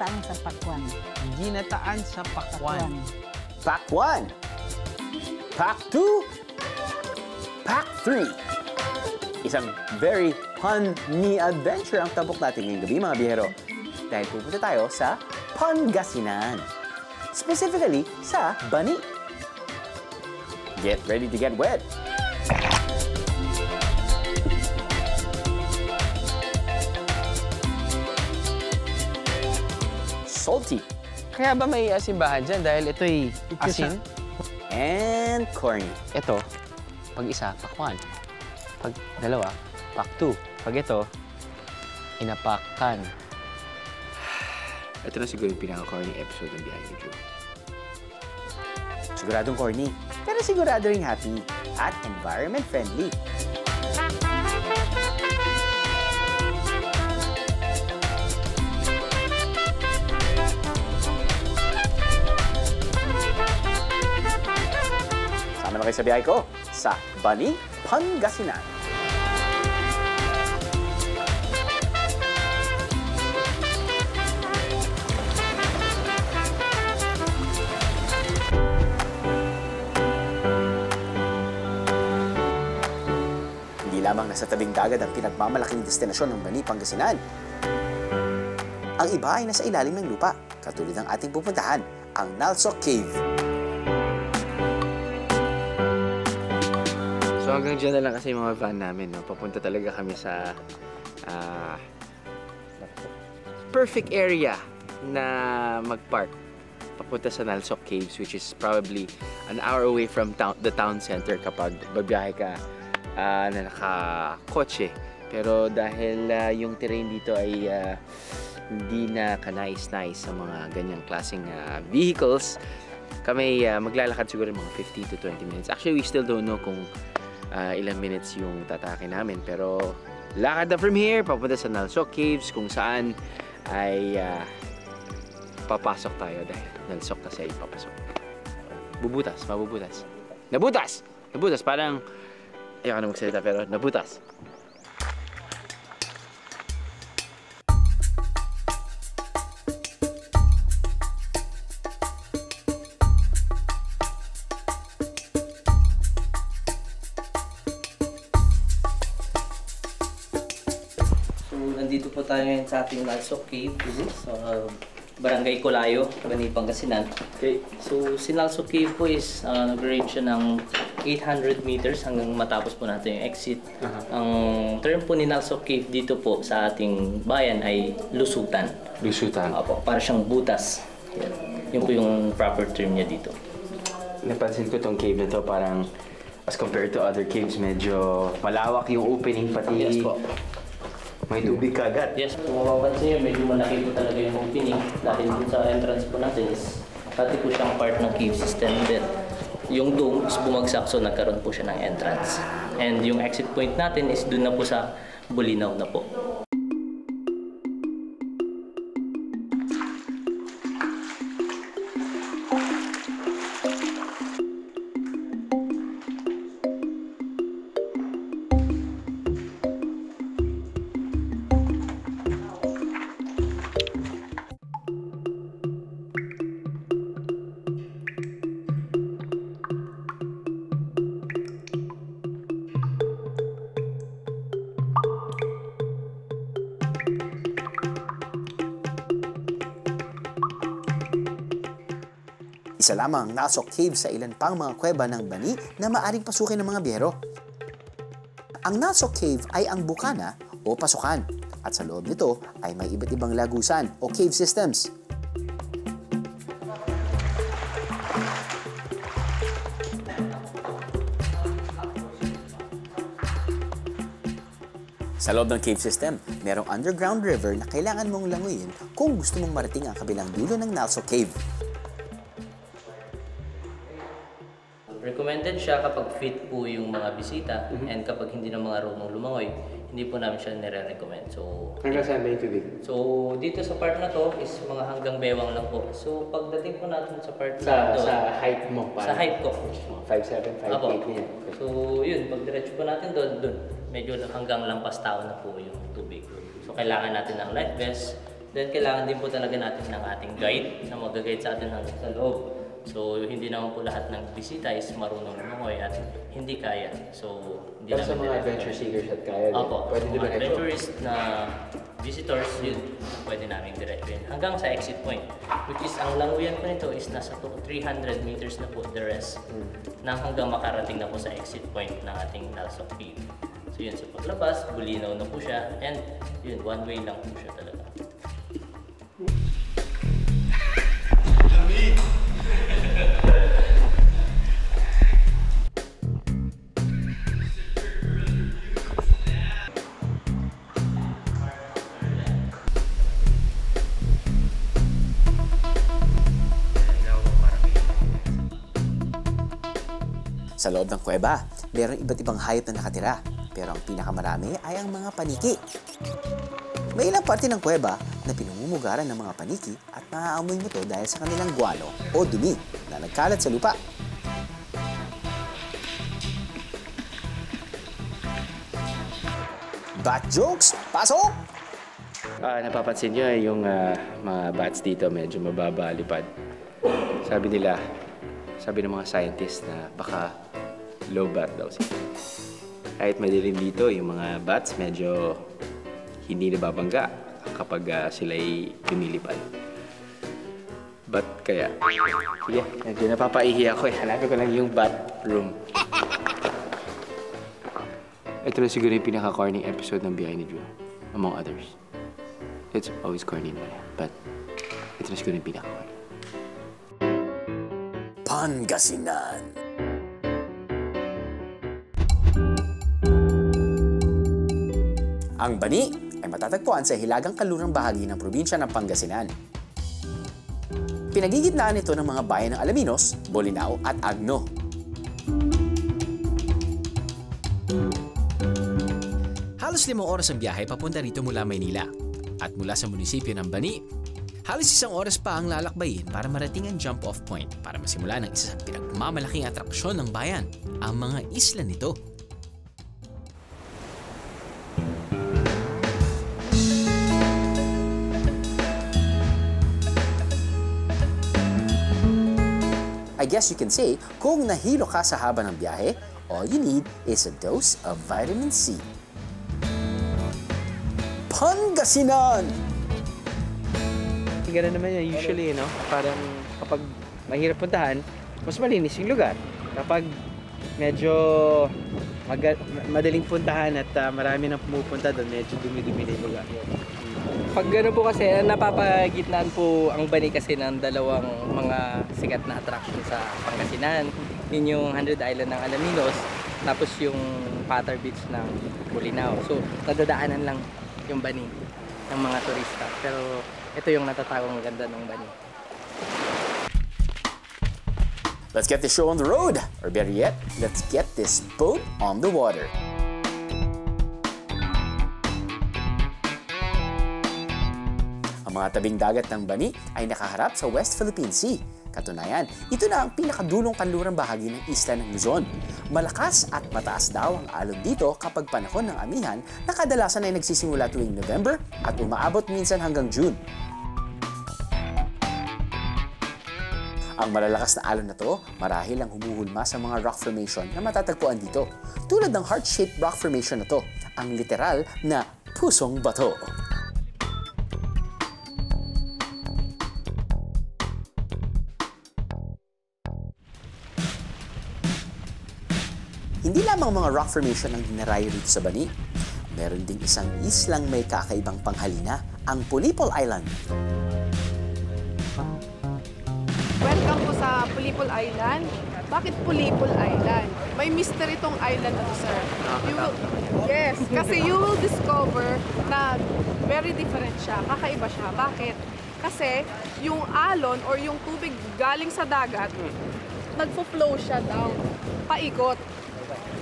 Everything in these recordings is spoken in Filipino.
ginataan sa pakwan. Ginataan sa pakwan. Pack 1. Pack 2. Pack 3. Isang very funny adventure ang tabok natin ngayong gabi, mga biyahero. Dahil pupunta tayo sa Pangasinan. Specifically, sa Bany. Get ready to get wet. Salty. Kaya ba may asimbahan dyan? Dahil ito'y asin. And corny. Ito, pag isa, pack 1. Pag dalawa, pack 2. Pag ito, inapakan. Ito na siguro yung pinaka-corny episode ng Biyahe ni Drew. Siguradong corny, pero sigurado rin happy at environment-friendly. Naman kayo sa biyahe ko sa Bany, Pangasinan. Hindi lamang nasa tabing dagat ang pinagmamalaking destinasyon ng Bany, Pangasinan. Ang iba ay nasa ilalim ng lupa, katulad ng ating pupuntahan, ang Nalsoc Cave. So hanggang dyan na lang kasi yung mga van namin, no? Papunta talaga kami sa perfect area na mag-park. Papunta sa Nalsoc Caves, which is probably an hour away from the town center kapag babiyahe ka na naka-kotse. Pero dahil yung terrain dito ay hindi na kanais-nais sa mga ganyang klaseng vehicles, kami maglalakad siguro mga 15 to 20 minutes. Actually, we still don't know kung ilang minutes yung tatake namin, pero lakad na from here papunta sa Nalsoc Caves kung saan ay papasok tayo dahil Nalsoc kasi ay papasok. Bubutas, mabubutas. Nabutas! Nabutas! Parang ayaw ka na magsalita pero nabutas. Tayo ngayon sa ating Nalsoc Cave, sa Barangay Colayo, Bany, Pangasinan. Okay. So, si Nalsoc Cave po is nag-range siya ng 800 meters hanggang matapos po natin yung exit. Ang term po ni Nalsoc Cave dito po sa ating bayan ay lusutan. Lusutan? Opo, para siyang butas. Yan. Yun po yung proper term niya dito. Napansin ko itong cave na to parang as compared to other caves, medyo malawak yung opening pati. Yes po. May tubig kaagad. Yes, kung mapapansin nyo, medyo malaki po talaga yung opening dahil sa entrance po natin is pati po siyang part ng cave system din. Yung dome is bumagsak so nagkaroon po siya ng entrance. And yung exit point natin is dun na po sa Bulinaw na po. Isa lamang ang Nalsoc Cave sa ilan pang mga kuweba ng Bany na maaring pasukin ng mga biyahero. Ang Nalsoc Cave ay ang bukana o pasukan at sa loob nito ay may iba't ibang lagusan o cave systems. Sa loob ng cave system, merong underground river na kailangan mong languyin kung gusto mong marating ang kabilang dulo ng Nalsoc Cave. Recommended siya kapag fit po yung mga bisita and kapag hindi na mga marunong lumangoy, hindi po namin siya nire-recommend. So, hanggang saan ba yung tubig? So, dito sa part na to is mga hanggang bewang lang po. So, pagdating po natin sa part na to, sa height mo pa? Sa height ko. 5'7", 5'8" niya. So, yun. Pag diretso po natin doon, medyo hanggang lampas tao na po yung tubig. So, kailangan natin ng life vest, Then kailangan din po talaga natin ng ating guide na mag-guide sa atin hanggang sa loob. So hindi naman po lahat ng bisita is marunong lumangoy at hindi kaya. So hindi naman sa mga adventure seekers at kaya. Opo, pwede din adventurist na visitors, yun, pwede namin direktrin hanggang sa exit point, which is ang languyan po nito is nasa 300 meters na po the rest na hanggang makarating na po sa exit point ng ating Nalsoc Cave. So yun, sa paglabas, bulinaw na po siya and yun, one way lang po siya talaga. Sa loob ng kuweba, mayroong iba't ibang hayop na nakatira, pero ang pinakamarami ay ang mga paniki. May ilang parte ng kuweba na pinungumugaran ng mga paniki at maaamoy mo ito dahil sa kanilang guwalo o dumi na nagkalat sa lupa. Bat jokes! Pasok! Napapansin nyo yung mga bats dito medyo mababa lipad. Sabi nila, sabi ng mga scientists na baka low bat daw siya. Kahit madilim dito, yung mga bats medyo hindi nababangga kapag sila'y lumilipad. Bat kaya? Yeah, medyo napapaihi ako eh. Hanapin ko lang yung bat room. Ito na siguro yung pinaka-corny episode ng Biyahe ni Drew, among others. It's always corny na yan, but ito na siguro yung pinaka-corny. Pangasinan. Ang Bani ay matatagpuan sa hilagang kanlurang bahagi ng probinsya ng Pangasinan. Pinagigitnaan ito ng mga bayan ng Alaminos, Bolinao at Agno. Halos 5 oras ang biyahe papunta rito mula Maynila at mula sa munisipyo ng Bani, halos 1 oras pa ang lalakbayin para marating ang jump-off point para masimulan ang isa sa pinagmamalaking atraksyon ng bayan, ang mga isla nito. I guess you can say, kung nahilo ka sa haba ng biyahe, all you need is a dose of vitamin C. Pangasinan! Ganun naman yun, usually, no? Parang kapag mahirap puntahan, mas malinis yung lugar. Kapag medyo madaling puntahan at marami nang pumupunta doon, medyo dumi-dumi na yung lugar. Pag gano'n po kasi, napapagitnaan po ang Bani kasi ng dalawang mga sikat na attraction sa Pangasinan. Yun yung 100 Island ng Alaminos, tapos yung Factor Beach ng Bolinao. So, nadadaanan lang yung Bani ng mga turista. Pero ito yung natatawang ganda ng Bani. Let's get this show on the road! Or better yet, let's get this boat on the water. Ang mga tabing dagat ng Bani ay nakaharap sa West Philippine Sea. Katunayan, ito na ang pinakadulong kanlurang bahagi ng isla ng Luzon. Malakas at mataas daw ang alon dito kapag panahon ng amihan na kadalasan ay nagsisimula tuwing November at umaabot minsan hanggang June. Ang malalakas na alon na to, marahil ang humuhulma sa mga rock formation na matatagpuan dito. Tulad ng heart-shaped rock formation na to, ang literal na Pusong Bato. Hindi lamang mga rock formation ang dinarayo dito sa Bani. Meron ding isang islang may kakaibang panghalina, ang Polillo Island. Welcome po sa Polillo Island. Bakit Polillo Island? May mystery itong island na to, sir. Yes, kasi you will discover na very different siya. Kakaiba siya. Bakit? Kasi yung alon or yung tubig galing sa dagat, nagpo-flow siya down, paikot.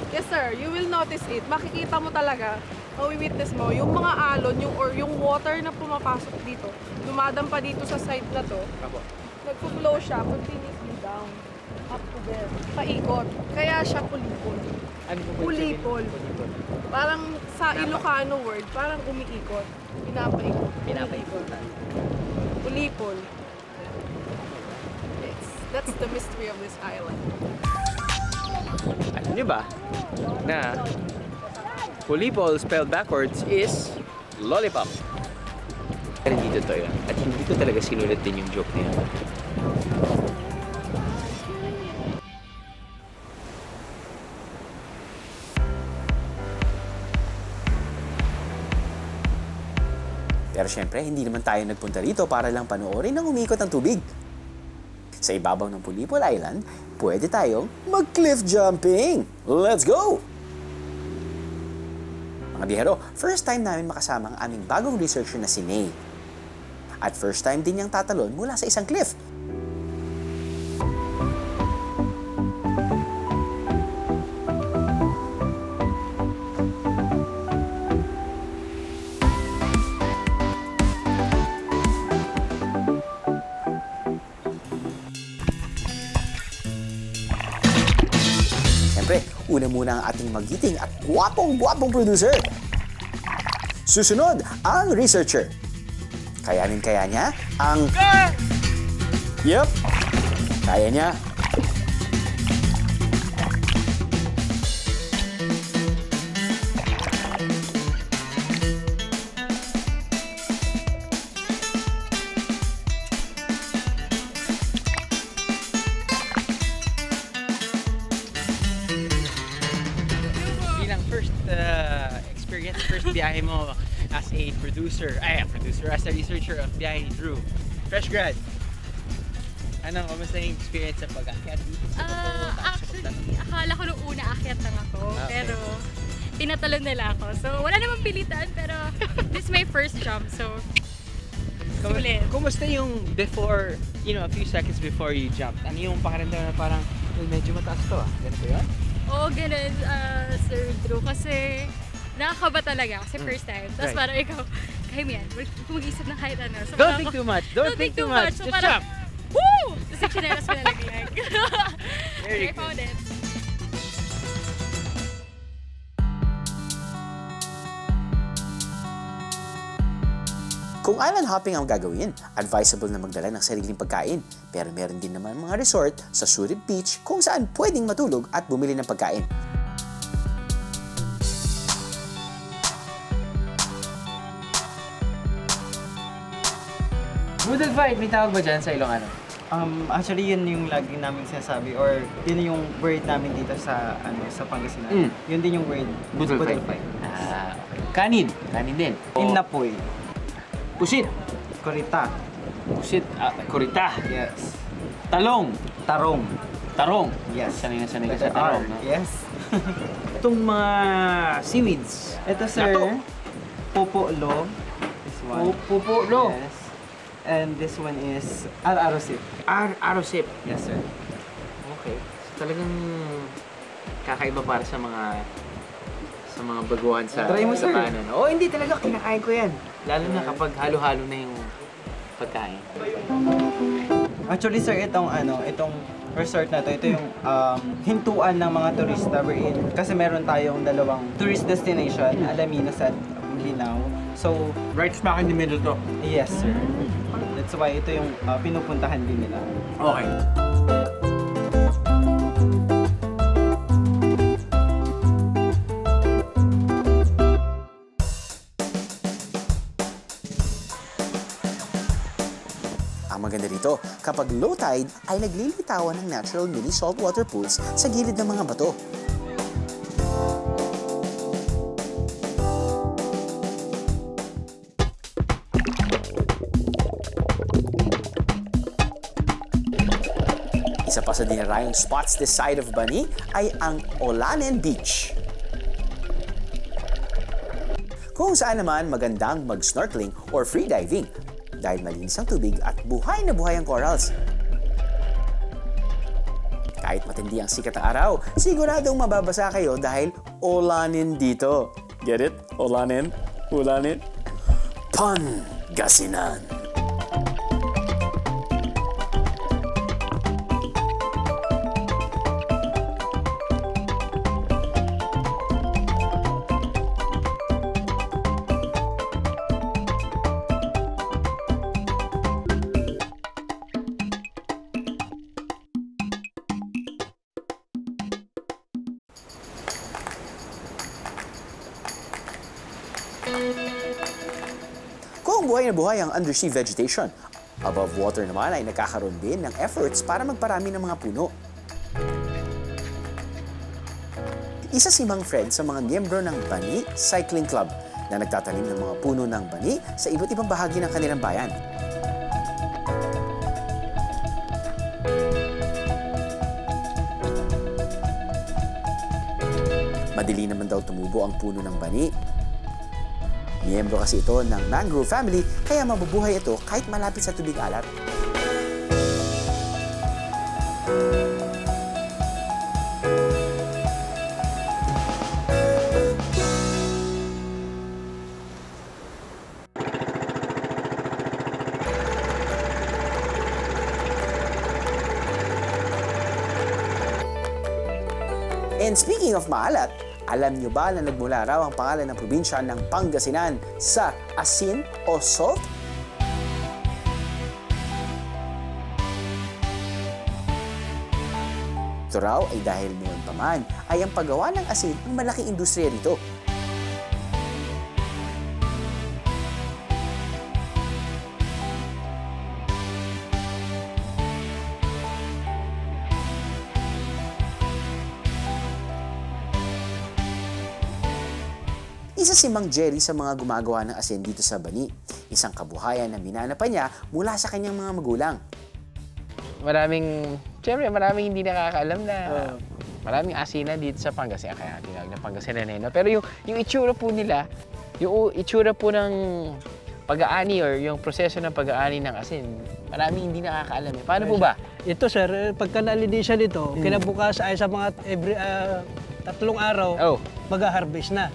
Yes sir, you will notice it. Makikita mo talaga, mawi-witness mo, yung mga alon, yung water na pumapasok dito, dumadampa dito sa side na to, nagpo-flow siya, continuously down, up to there, paikot. Kaya siya Polillo. Polillo. Parang sa Ilocano word, parang umiikot. Pinapaikot. Pinapaikotan. Ulipol. That's the mystery of this island. Alam niyo ba na Polipol spelled backwards is lollipop. Pero dito to yun. At hindi ko talaga sinulat din yung joke niya. Pero syempre, hindi naman tayo nagpunta rito para lang panoorin ang umiikot ng tubig. Sa ibabaw ng Polipol Island, pwede tayong mag-cliff jumping! Let's go! Mga biyahero, first time namin makasama ang aming bagong researcher na si Nay. At first time din niyang tatalon mula sa isang cliff. Una muna ang ating magiting at guwapong-guwapong producer. Susunod, ang researcher. Kayanin-kaya niya ang... Yup! Kaya niya. First biyahe mo as a producer, as a researcher of Biyahe ni Drew. Fresh grad. Ano, kamusta yung experience sa pag-akyat? Actually, akala ko noong una akyat lang ako, pero tinatalon nila ako. So, wala namang pilitan, pero this is my first jump, so sulit. Kumusta yung before, you know, a few seconds before you jumped? Ano yung pakiramdam na parang, medyo mataas to ganito yun? Oo, ganun, Sir Drew, kasi nakakaba talaga kasi first time. Tapos parang ikaw, kahit yan, mag-isip ng kahit ano. So, don't think too much. Don't think too much. So, just jump. Woo! Tapos yung chinelas ko nalaglag. I found it. Kung island hopping ang gagawin, advisable na magdala ng sariling pagkain. Pero meron din naman mga resort sa Surib Beach kung saan pwedeng matulog at bumili ng pagkain. Noodle fight, may tawag ba dyan sa Ilocano? Actually, yun yung lagi namin sinasabi or yun yung word namin dito sa sa Pangasinan. Yun din yung word. Noodle fight. Kanin. Kanin din. Inapoy. Pusit. Kurita. Pusit. Kurita. Yes. Talong. Tarong. Tarong. Yes. Sanay ka sa tarong. Yes. Itong mga seaweeds. Ito, sir. Popolo. This one. Popolo. Yes. And this one is ar-arosip. Ar-arosip? Yes, sir. Okay. So, talagang kakaiba para sa mga baguhan sa kanan. Oo, hindi talaga. Kinakain ko yan. Lalo na kapag halo-halo na yung pagkain. Actually, sir, itong resort na to, ito yung hintuan ng mga turista. Kasi meron tayong dalawang tourist destination, Alaminos at Mindanao. So, right smack in the middle to. Yes, sir. That's why ito yung pinupuntahan din nila. Okay. Ang maganda dito, kapag low tide ay naglilitawan ng natural mini saltwater pools sa gilid ng mga bato. Isa pa sa dinirayong spots this side of Bani ay ang Olanen Beach. Kung saan naman magandang mag-snorkeling or free diving dahil malinis ang tubig at buhay na buhay ang corals. Kahit matindi ang sikat ng araw, siguradong mababasa kayo dahil Olanen dito. Get it? Olanen? Olanen? Pangasinan! Kung buhay na buhay ang undersea vegetation, above water naman ay nakakaroon din ng efforts para magparami ng mga puno. Isa si Mang Fred sa mga miyembro ng Bani Cycling Club na nagtatanim ng mga puno ng bani sa iba't ibang bahagi ng kanilang bayan. Madali naman daw tumubo ang puno ng bani. Miyembro kasi ito ng mangrove family kaya mabubuhay ito kahit malapit sa tubig alat. And speaking of maalat, alam nyo ba na nagmula raw ang pangalan ng probinsya ng Pangasinan sa asin o salt? Ito raw ay dahil noon pa man ay ang paggawa ng asin ang malaking industriya dito. Isa si Mang Jerry sa mga gumagawa ng asin dito sa Bani, isang kabuhayan na minana pa niya mula sa kanyang mga magulang. Siyempre maraming hindi nakakaalam na maraming asina dito sa Pangasinan, kaya tinawag na Pangasinaneno. Pero yung itsura po nila, yung itsura po ng pag-aani or yung proseso ng pag-aani ng asin, maraming hindi nakakaalam. Paano po ba? Ito sir, pagka nalidisya dito, kinabukas ay sa mga every 3 araw, mag-harvest na.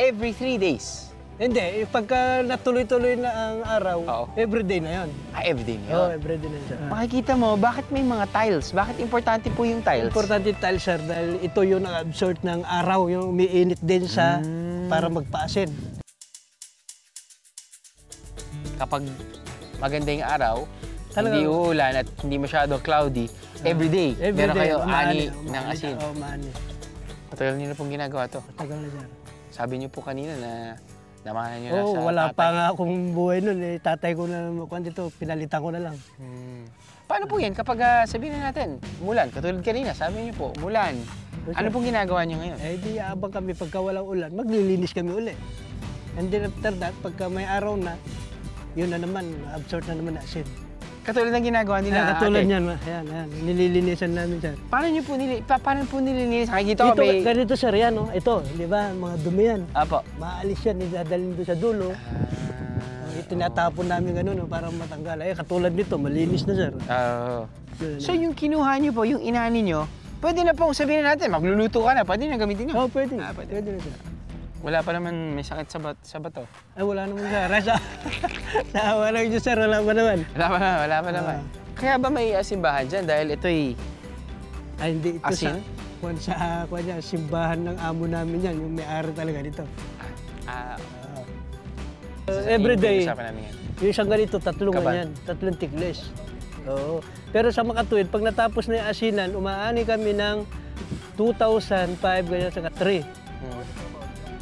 Every 3 days? Hindi. Pagka natuloy-tuloy na ang araw, everyday na yun. Ah, everyday na yun? Oo, everyday na yun. Makikita mo, bakit may mga tiles? Bakit importante po yung tiles? Importante yung tiles, sir, dahil ito yung nag-absorb ng araw, yung umiinit din sa para magpaasin. Kapag maganda yung araw, talaga, hindi uulan at hindi masyado cloudy, everyday, meron kayo ani ng asin. Oo, maani. Matagal niyo na pong ginagawa to? Matagal na, sir. Sabi niyo po kanina na namahanan niyo na sa wala tatay. Pa nga akong buhay nun. Eh, tatay ko na naman dito, pinalitan ko na lang. Paano po yan kapag sabihin na natin, umulan? Katulad kanina, sabi niyo po, umulan. Okay. Ano pong ginagawa niyo ngayon? Eh di abang kami pagka walang ulan, maglilinis kami uli. And then after that, pagka may araw na, yun na naman, absorb na naman asin. Katulad ng ginagawa nila ate. Katulad niyan, ayan, nililinisan namin sir. Paano po nililinisan? Nakikita ko may... Ganito sir, yan o. Ito, di ba? Mga dumi yan. Apo. Maalis yan, nidadalhin doon sa dulo. Tinatapon namin ganun para matanggal. Ay, katulad nito, malinis na sir. So yung kinuha niyo po, yung inani niyo, pwede na pong sabihin natin, magluluto ka na, pwede na gamitin niyo? Oo, pwede. Pwede na sir. Wala pa naman may sakit sa bato. Ay, wala naman sir. Naawa lang dyan sir, wala pa naman. Wala pa naman. Kaya ba may simbahan dyan? Dahil ito'y ay hindi ito asin? Sa simbahan ng amo namin yan, yung may-ari talaga dito. Everyday, yung isang ganito, tatlong tigles. Oo. Pero sa makatuwid, pag natapos na yung asinan, umaani kami ng 2,005, ganyan sa 3.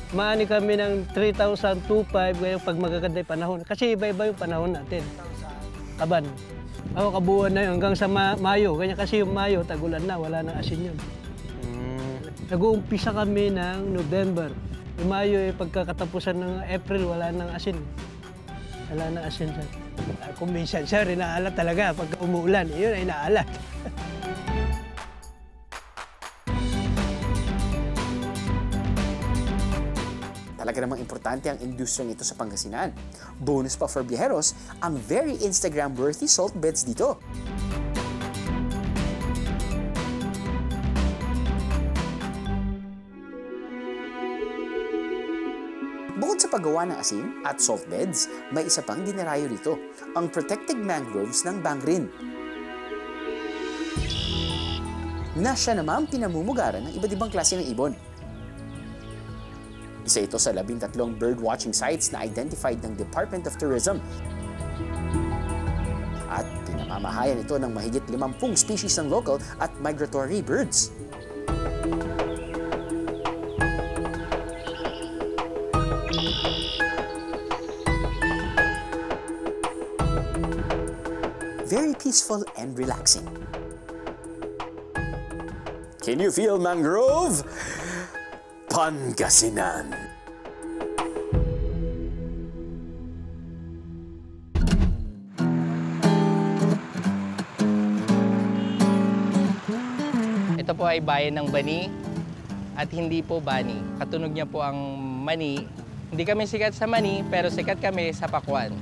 Maani kami ng 3,025 ngayon pag magaganda yung panahon. Kasi iba-iba yung panahon natin. Kaban. Kabuuan na yun hanggang sa Mayo. Ganyan kasi yung Mayo, tagulan na, wala nang asin yun. Nag-uumpisa kami ng November. Yung Mayo, pagkakatapusan ng April, wala nang asin. Wala nang asin, sir. Kung minsan, sir, inaalat talaga. Pag umuulan, yun ay inaalat. Talaga namang importante ang industriya nito sa Pangasinan. Bonus pa for biyaheros, ang very Instagram-worthy salt beds dito. Bukod sa paggawa ng asin at salt beds, may isa pang dinarayo rito, ang protected mangroves ng Bangrin. Na siya namang pinamumugaran ng iba't ibang klase ng ibon. Isa ito sa 13 bird-watching sites na identified ng Department of Tourism. At pinamamahayan ito ng mahigit 50 species ng local at migratory birds. very peaceful and relaxing. Can you feel mangrove? Pangasinan. Ito po ay bayan ng Bani at hindi po Bani. Katunog niya po ang Mani. Hindi kami sikat sa Mani pero sikat kami sa Pakwan.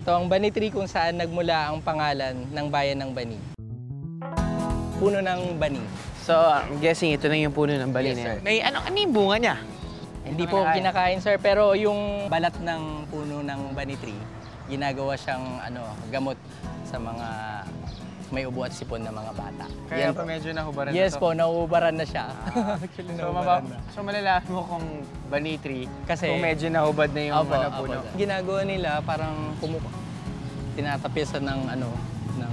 Ito ang Bany Tree kung saan nagmula ang pangalan ng bayan ng Bani. Puno ng Bani. So, I'm guessing ito na yung puno ng Bani. Yes, may ano yung bunga niya? Hindi po kinakain, sir. Pero yung balat ng puno ng Bany Tree, ginagawa siyang gamot sa mga may ubo at sipon na mga bata. Kaya pa medyo nahubaran na ito? Yes po, nahubaran na siya. So malalaman mo kung Bany Tree, kasi kung medyo nahubad na yung puno. Ginagawa nila parang tinatapisan ng ng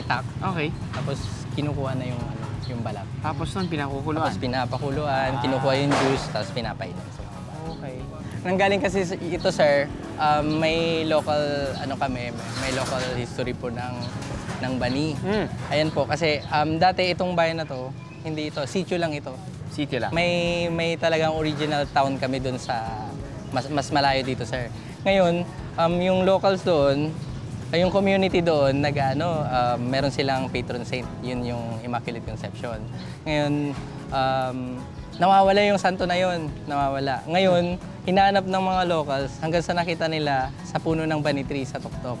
itak. Okay. Tapos kinukuha na yung balat. Tapos nun pinakukuluan? Tapos pinapakuluan, kinukuha yung juice, tapos pinapainan sa mga bata. Okay. Nanggaling kasi ito, sir, may local, may local history po ng Bani. Mm. Ayan po, kasi dati itong bayan na to, hindi ito, sitio lang ito. Sitio lang? May talagang original town kami doon sa, mas malayo dito, sir. Ngayon, yung locals doon, yung community doon, meron silang patron saint, yun yung Immaculate Conception. Ngayon, nawawala yung santo na yun, nawawala. Ngayon, hinahanap ng mga locals hanggang sa nakita nila sa puno ng Bani Tree sa Tuktok.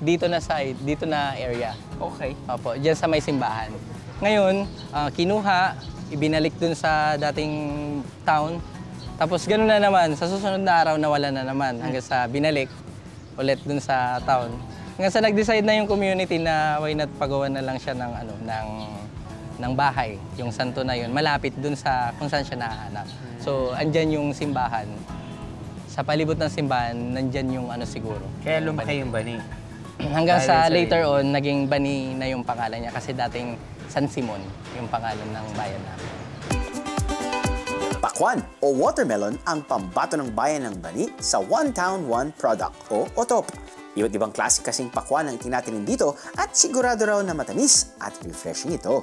Dito na side, dito na area. Okay. Opo, dyan sa may simbahan. Ngayon, kinuha, ibinalik dun sa dating town. Tapos gano'n na naman, sa susunod na araw nawala na naman hanggang sa binalik ulit dun sa town. Hanggang sa nag-decide na yung community na why not pagawa na lang siya ng bahay, yung santo na yun, malapit dun sa kung saan siya nahanap. So, andyan yung simbahan. Sa palibot ng simbahan, nandyan yung siguro. Kaya lumaki yung Bani. Hanggang sa later on, naging Bani na yung pangalan niya kasi dating San Simon yung pangalan ng bayan namin. Pakwan o watermelon ang pambato ng bayan ng Bani sa One Town One Product o OTOP. Iba't ibang klase kasing pakwan ang tinatanim dito at sigurado raw na matamis at refreshing ito.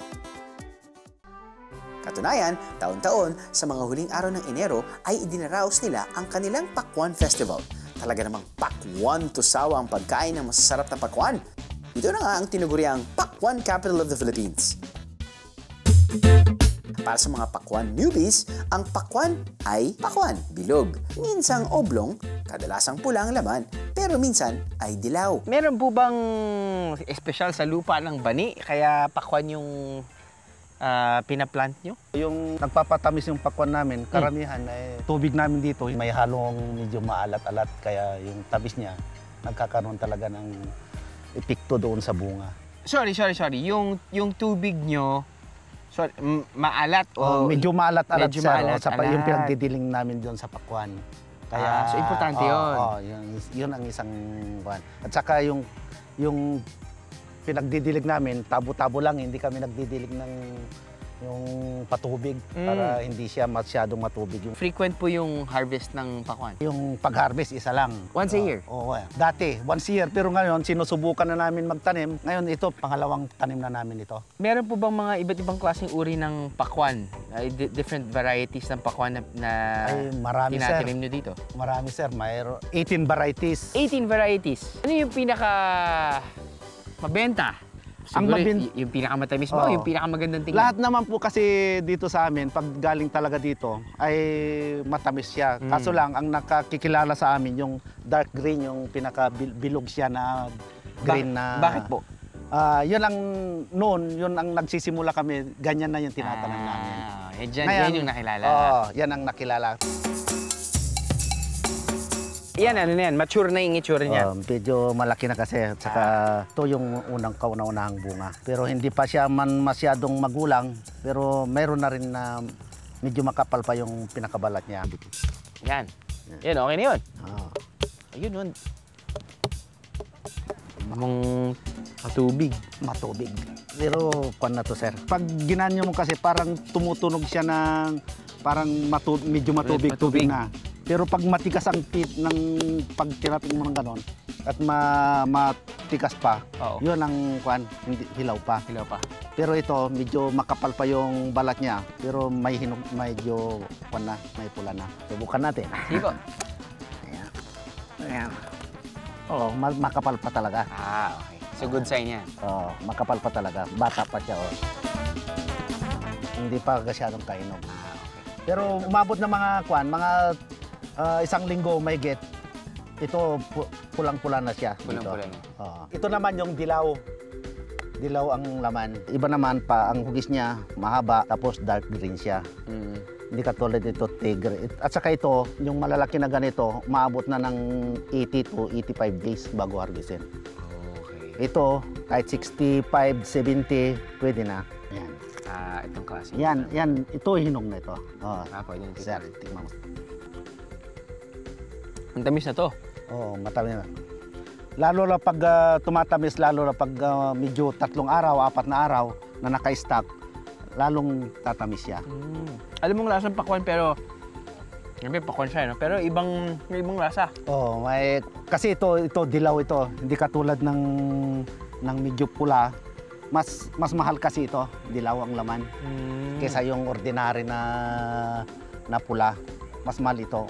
Katunayan, taon-taon sa mga huling araw ng Enero ay idinaraos nila ang kanilang Pakwan Festival. Talaga namang pakwan to sawa ang pagkain ng masasarap na pakwan. Ito na nga ang tinuguriang Pakwan Capital of the Philippines. Para sa mga pakwan newbies, ang pakwan ay pakwan, bilog. Minsang oblong, kadalasang pula ang laman, pero minsan ay dilaw. Meron po bang espesyal sa lupa ng Bani kaya pakwan yung pinaplant nyo? Yung nagpapatamis yung pakwan namin, karamihan ay tubig namin dito. May halong medyo maalat-alat kaya yung tamis niya nagkakaroon talaga ng epekto doon sa bunga. Sorry. Yung tubig nyo, sorry, maalat o? Medyo maalat-alat siya. Yung pinagdidiling namin doon sa pakwan. Kaya, so importante yun. Yun ang isang buwan. At saka yung pinagdidilig namin, tabo-tabo lang, hindi kami nagdidilig ng yung patubig para hindi siya masyadong matubig. Frequent po yung harvest ng pakwan? Yung pag-harvest, isa lang. Once a year? Oo. Dati, once a year. Pero ngayon, sinusubukan na namin magtanim. Ngayon, ito, pangalawang tanim na namin ito. Meron po bang mga iba't ibang klaseng uri ng pakwan? Different varieties ng pakwan na tinatanim nyo dito? Marami, sir. Mayroon 18 varieties. 18 varieties? Ano yung pinaka mabenta? Siguro yung pinakamatamis mo, yung pinakamagandang tingnan? Lahat naman po kasi dito sa amin, pag galing talaga dito, ay matamis siya. Kaso lang, ang nakakikilala sa amin, yung dark green, yung pinakabilog siya na green na. Bakit po? Yun ang noon, yun ang nagsisimula kami, ganyan na yung tinatanong namin. Yan yung nakilala. Yan ang nakilala. Yan, mature na yung itsura niya. Medyo malaki na kasi. Saka ito yung unang kauna-unahang bunga. Pero hindi pa siya man masyadong magulang. Pero meron na rin na medyo makapal pa yung pinakabalat niya. Yan. Yan, okay na yun. Ayun, nun. Amang Matubig. Matubig. Pero kwan na to, sir. Pag ginanyo mo kasi parang tumutunog siya ng parang medyo matubig-tubig na. Pero pag matigas ang pit ng pagtirapin mo ng ganon at matigas pa, oo, yun ang kwan, hilaw pa. Hilaw pa. Pero ito, medyo makapal pa yung balat niya. Pero may hinog, medyo kwan na, may pula na. Subukan natin. Sige. Ayan. Ayan. Oo, makapal pa talaga. Ah, okay. So good sign yan. Oo, makapal pa talaga. Bata pa siya. Oh. Hindi pa kasyadong kainog. Pero umabot na mga kwan, mga isang linggo may get. Ito pulang-pula na siya. Pulang-pula na. Ito naman yung dilaw. Dilaw ang laman. Iba naman pa, ang hugis niya mahaba, tapos dark green siya. Mm. Hindi katulad ito, tigre. At saka ito, yung malalaki na ganito, maabot na ng 80 to 85 days bago hargisin. Okay. Ito, kahit 65, 70, pwede na. Ayan. Itong klase. Yan, yan. Ito, hinog na ito. Oh. Pwede nito. Sir, tingnan mo. Ang tamis na to. Oo, matamis na. Lalo na pag tumatamis, lalo na pag medyo tatlong araw, apat na araw na naka-stock, lalong tatamis siya. Mm. Alam mong lasang pakwan pero, may pakwan siya, no? Pero ibang, may ibang lasa. Oo, may, kasi ito, dilaw ito. Hindi katulad ng medyo pula. Mas mahal kasi ito, dilaw ang laman. Mm. Kesa yung ordinary na pula, mas mahal ito.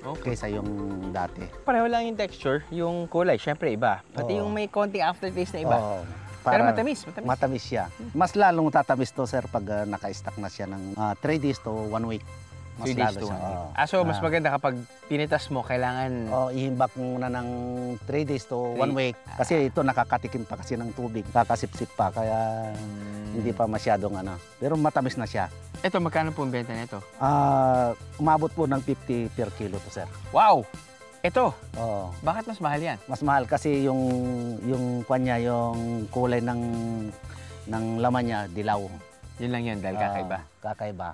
Okay. Kesa yung dati. Pareho lang yung texture, yung kulay, syempre iba. Pati yung may konting aftertaste na iba. Pero matamis. Matamis siya. Mas lalong tatamis to, sir, pag naka-stack na siya ng 3 days to 1 week. Mas lalo siya. So, mas maganda kapag pinitas mo, kailangan... ihimbak muna ng 3 days to 1 week. Kasi ito nakakatikim pa kasi ng tubig. Kakasipsip pa, kaya hindi pa masyadong ano. Pero matamis na siya. Ito, magkano po ang benta na ito? Umabot po ng 50 per kilo to, sir. Wow! Ito? Oo. Bakit mas mahal yan? Mas mahal kasi yung kanya, yung kulay ng laman niya, dilaw. Yun lang yun, dahil kakaiba. Kakaiba.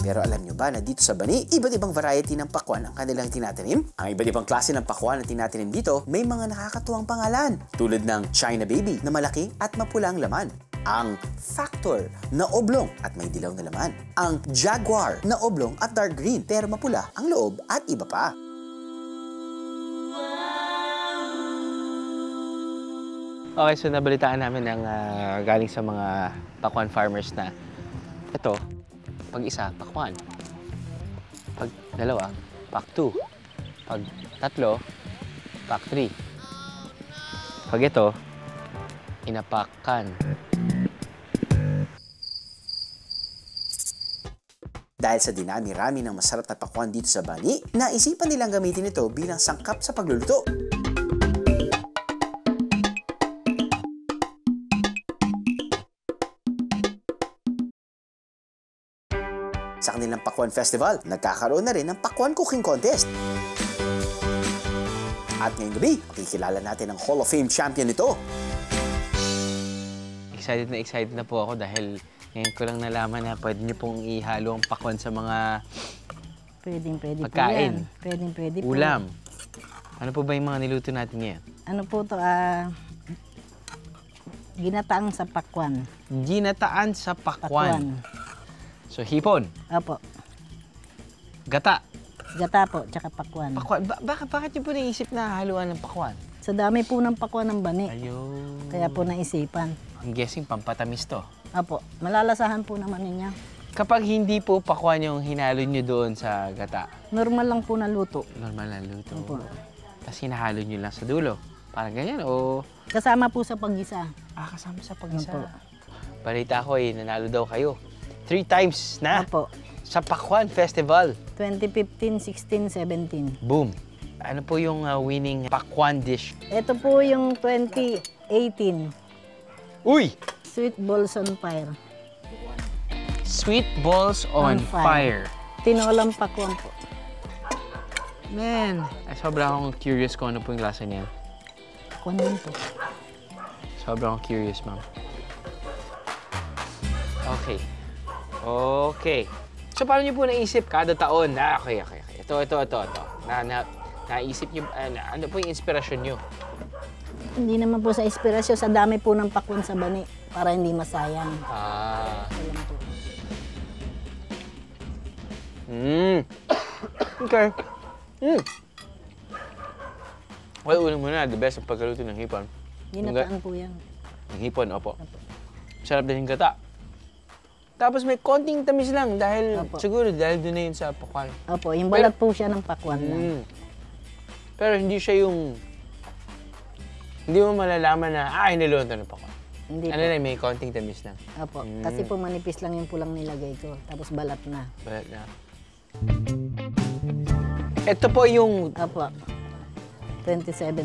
Pero alam nyo ba na dito sa Bani, iba't ibang variety ng pakwan ang kanilang tinatanim? Ang iba't ibang klase ng pakwan na tinatanim dito, may mga nakakatuwang pangalan. Tulad ng China Baby na malaki at mapulang laman. Ang Factor na oblong at may dilaw na laman. Ang Jaguar na oblong at dark green pero mapula ang loob at iba pa. Okay, so nabalitaan namin ang galing sa mga pakwan farmers na ito. Pag isa, pakwan. Pag dalawa, pak 2. Pag tatlo, pak 3. Pag ito, inapakan. Dahil sa dinami-rami ng masarap na pakwan dito sa Bani, naisipan nilang gamitin ito bilang sangkap sa pagluluto. Sa kanilang Pakwan Festival, nagkakaroon na rin ng Pakwan Cooking Contest. At ngayong gabi, makikilala natin ang Hall of Fame champion nito. Excited na po ako dahil ngayon ko lang nalaman na pwede niyo pong ihalo ang pakwan sa mga pagkain. Pwede po. Ulam. Ano po ba yung mga niluto natin ngayon? Ano po ito? Ginataan sa pakwan. Ginataan sa pakwan. So, hipon. Opo. Gata. Gata po, tsaka pakwan. Pakwan. Bakit niyo po naisip na haluan ng pakwan? Sa dami po ng pakwan ng Bani. Ayun. Kaya po naisipan. I'm guessing pampatamis to. Opo. Malalasahan po naman niya. Kapag hindi po pakwan yung hinalo niyo doon sa gata? Normal lang po na luto. Normal na luto. Opo. Tapos hinahalo niyo lang sa dulo. Parang ganyan o... Kasama po sa pag-isa. Ah, kasama sa pag-isa. Opo. Balita ko eh, nanalo daw kayo. 3 times na Apo. Sa Pakwan Festival. 2015, 16, 17. Boom! Ano po yung winning pakwan dish? Ito po yung 2018. Uy! Sweet Balls on Fire. Sweet Balls on fire. Tinolang pakwan po. Man! Ay, sobra akong curious kung ano po yung lasa niya. Pakwan din po. Sobra akong curious, ma'am. Okay. Okay. So, paano niyo po naisip kada taon? Okay. Ito. Naisip niyo, ano po yung inspirasyon niyo? Hindi naman po sa inspirasyon, sa dami po ng pakwan sa Bani para hindi masayang. Ah. Okay. Well, unang muna, the best ang pagkaluto ng hipon. Ginataan po yan. Ang hipon, opo. Sarap din yung gata. Tapos may konting tamis lang dahil, opo, siguro dahil doon na yun sa pakwan. Opo, yung balat po siya ng pakwan lang. Pero hindi siya yung... Hindi mo malalaman na, niluluto ng pakwan. Hindi po. Ano lang, may konting tamis lang. Opo, kasi po manipis lang yung pulang nilagay ko. Tapos balat na. Balat na. Ito po yung... Opo. 2017.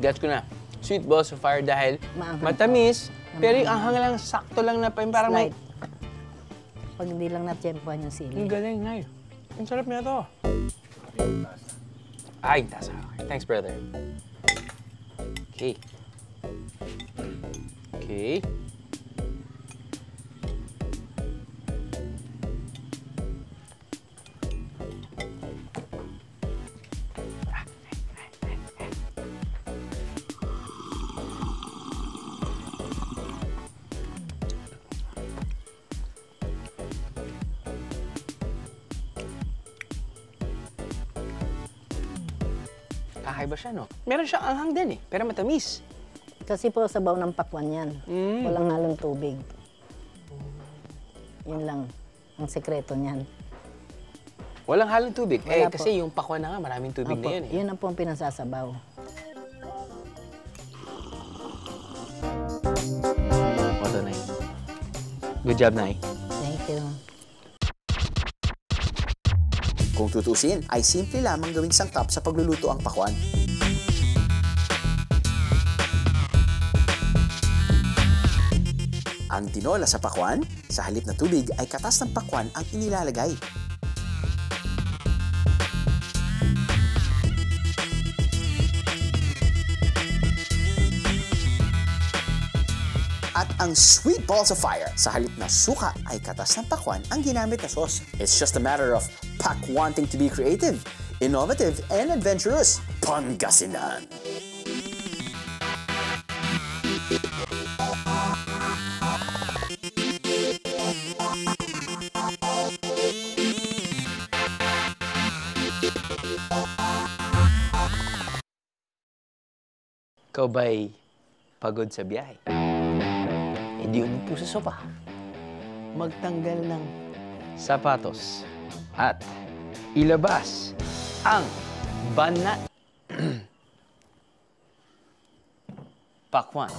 Gets ko na. Sweet Balls of Fire dahil matamis, pero yung anghang lang, sakto lang na parang may... Pag hindi lang na-tiyempuan yung sili. Ang galing, Nay. Ang sarap niya to. Ay, tasa. Thanks, brother. Okay. Okay. Kakaiba siya, no? Meron siya anghang din, eh. Pero matamis. Kasi po, sabaw ng pakwan yan. Walang halong tubig. Yun lang ang sekreto niyan. Walang halong tubig? Wala, eh, po. Kasi yung pakwan na nga, maraming tubig, opo, na yun. Eh. Yun ang po ang pinasasabaw. Oto, Nay. Good job, Nay. Thank you. Kung tutusin, ay simple lamang gawing sangkap sa pagluluto ang pakwan. Ang tinola sa pakwan, sa halip na tubig ay katas ng pakwan ang inilalagay. At ang Sweet Balls of Fire, sa halip na suka ay katas ng pakwan ang ginamit na sauce. It's just a matter of Pak wanting to be creative, innovative, and adventurous. Pangasinan! Ikaw ba'y pagod sa biyahe? E di umupo sa sopa. Magtanggal ng sapatos at ilabas ang banat pakwan.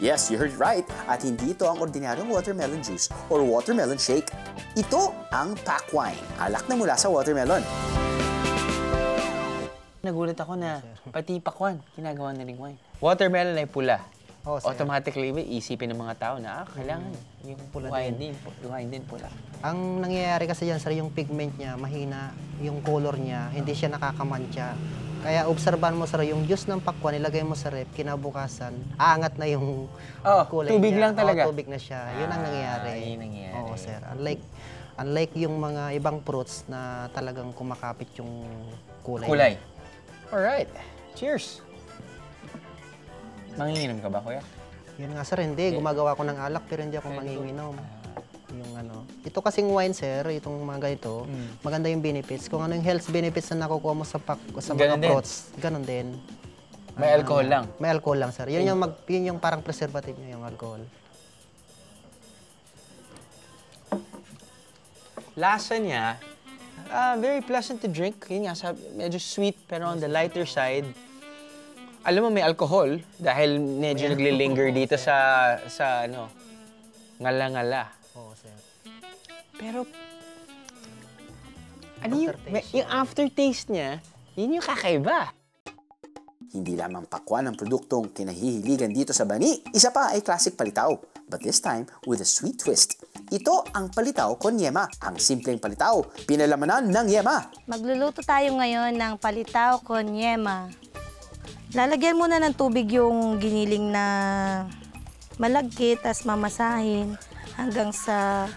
Yes, you heard right. At hindi ito ang ordinaryong watermelon juice or watermelon shake. Ito ang pakwan, alak na mula sa watermelon. Nagulat ako na pati pakwan, ginagawa na ring wine. Watermelon ay pula. Oh, automatically, isipin ng mga tao na, kailangan yung pula din. Wine din pula. Ang nangyayari kasi yan, sir, yung pigment niya, mahina, yung color niya, hindi siya nakakamantya. Kaya obserban mo, sir, yung juice ng pakwan, nilagay mo sa ref, kinabukasan, aangat na yung kulay niya. Tubig lang talaga? Oo, tubig na siya. Yun ang nangyayari. Yun ang nangyayari. Oo, sir. Unlike yung mga ibang fruits na talagang kumakapit yung kulay. Alright. Cheers! Manginginom ka ba, Kuya? Yun nga, sir. Hindi. Gumagawa ko ng alak, pero hindi ako manginginom. Yung ano. Ito kasing wine, sir. Itong mga ganito. Maganda yung benefits. Kung ano yung health benefits na nakukuha mo sa mga fruits. Ganon din. May alcohol lang? May alcohol lang, sir. Yun yung parang preservative niya, yung alcohol. Lasa niya, very pleasant to drink. Yun nga, medyo sweet, pero on the lighter side. Alam mo, may alcohol dahil medyo naglilinger dito sa ano, ngala-ngala. Oo, sir. Pero, ano yung aftertaste niya, yun yung kakaiba. Hindi lamang pakwan ang produktong kinahihiligan dito sa Bani. Isa pa ay classic palitaw, but this time with a sweet twist. Ito ang palitaw con yema, ang simpleng palitaw, pinalamanan ng yema. Magluluto tayo ngayon ng palitaw con yema. Lalagyan muna ng tubig yung giniling na malagkit, tas mamasahin hanggang sa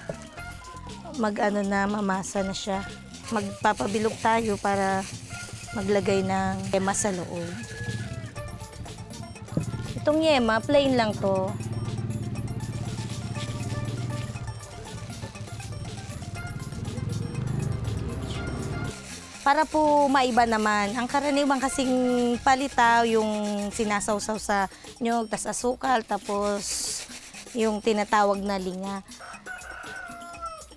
mag-ano na, mamasa na siya. Magpapabilog tayo para maglagay ng yema sa loob. Itong yema, plain lang to. Para po maiba naman. Ang karaniwang kasing palitaw, yung sinasawsaw sa nyog, tas asukal, tapos yung tinatawag na linga.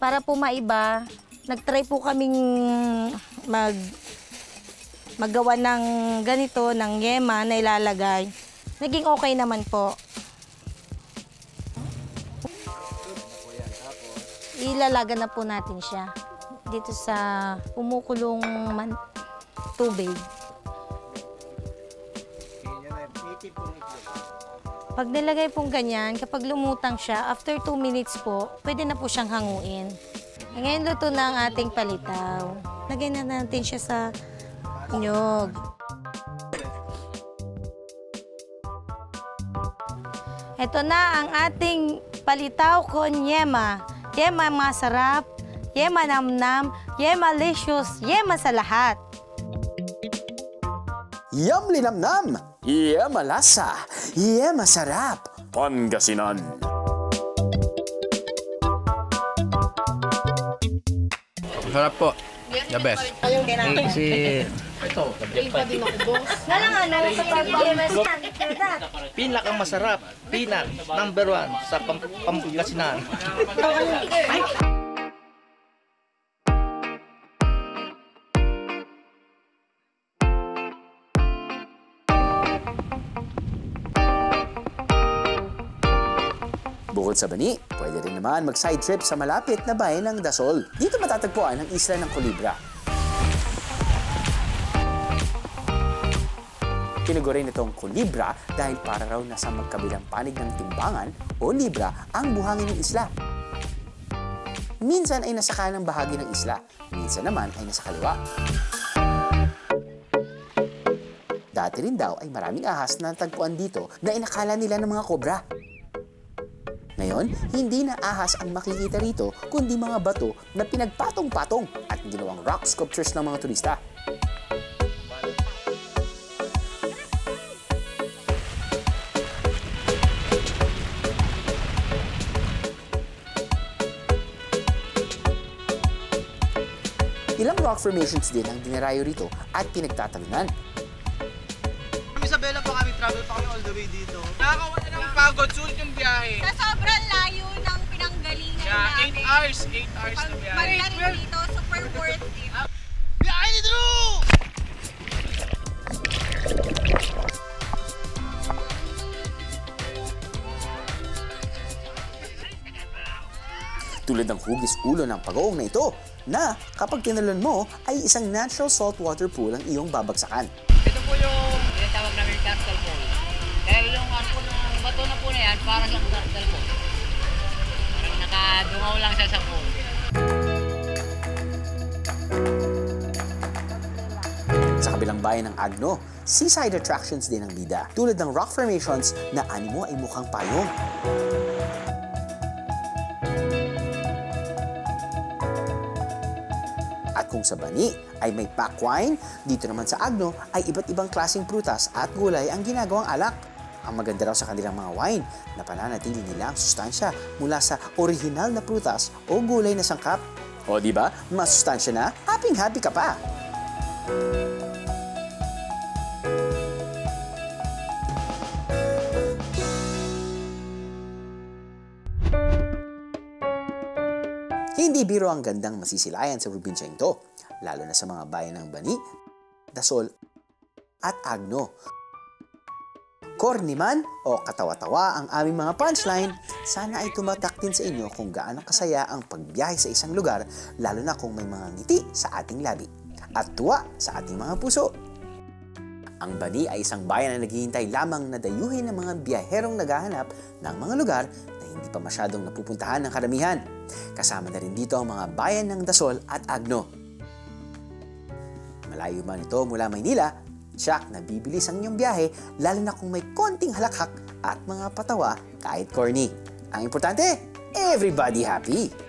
Para po maiba, nagtry po kaming maggawa ng ganito, ng yema na ilalagay. Naging okay naman po. Ilalaga na po natin siya dito sa kumukulong tubig. Pag nilagay pong ganyan, kapag lumutang siya, after 2 minutes po, pwede na po siyang hanguin. Ngayon, luto na ang ating palitaw. Lagay na natin siya sa nyog. Ito na ang ating palitaw con yema. Yema masarap. Yema nam-nam, yema licious, yema sa lahat. Yum linam-nam, yema lasa, yema sarap, Pangasinan. Sarap po, the best. Si... Ito, pinak ang masarap, pinak, #1 sa Pangasinan. Bukod sa Bani, pwede rin naman mag-side trip sa malapit na bayan ng Dasol. Dito matatagpuan ang isla ng Colibra. Tinugurin itong Colibra dahil para raw nasa magkabilang panig ng timbangan o libra ang buhangin ng isla. Minsan ay nasa kanang bahagi ng isla, minsan naman ay nasa kaliwa. Dati rin daw ay maraming ahas na natagpuan dito na inakala nila ng mga kobra. Ngayon, hindi na ahas ang makikita rito kundi mga bato na pinagpatong-patong at ginawang rock sculptures ng mga turista. Ilang rock formations din ang dinarayo rito at pinagtatalunan. Isabela pa kami, travel pa kami all the way dito. Nakakawala ng pagod, sulit yung biyahe. Sa sobrang layo ng pinanggalingan namin. 8 hours na biyahe. Marilarin dito, super worth it. Biyahe ni Drew! Tulad ng hugis ulo ng pag-oong na ito, na kapag tinalon mo ay isang natural saltwater pool ang iyong babagsakan. Ito po yung tawag namin turtle pool. Dahil yung bato na po na yan, parang lang turtle pool. Parang nakadungaw lang siya sa pool. Sa kabilang bayan ng Agno, seaside attractions din ang bida. Tulad ng rock formations na animo ay mukhang payong. Kung sa Bani ay may pakwan, dito naman sa Agno ay iba't ibang klaseng prutas at gulay ang ginagawang alak. Ang maganda raw sa kanilang mga wine na pananatili nila ang sustansya mula sa orihinal na prutas o gulay na sangkap. O diba, mas sustansya na, happy ka pa! Hindi biro ang gandang masisilayan sa Rubinchento, lalo na sa mga bayan ng Bani, Dasol at Agno. Corny man o katawa-tawa ang aming mga punchline, sana ay tumatak din sa inyo kung gaano kasaya ang pagbiyahe sa isang lugar, lalo na kung may mga ngiti sa ating labi at tuwa sa ating mga puso. Ang Bani ay isang bayan na naghihintay lamang na dayuhin ng mga biyaherong naghahanap ng mga lugar hindi pa masyadong napupuntahan ng karamihan. Kasama na rin dito ang mga bayan ng Dasol at Agno. Malayo man ito mula Maynila, tiyak na bibilis ang inyong biyahe lalo na kung may konting halakhak at mga patawa kahit corny. Ang importante, everybody happy!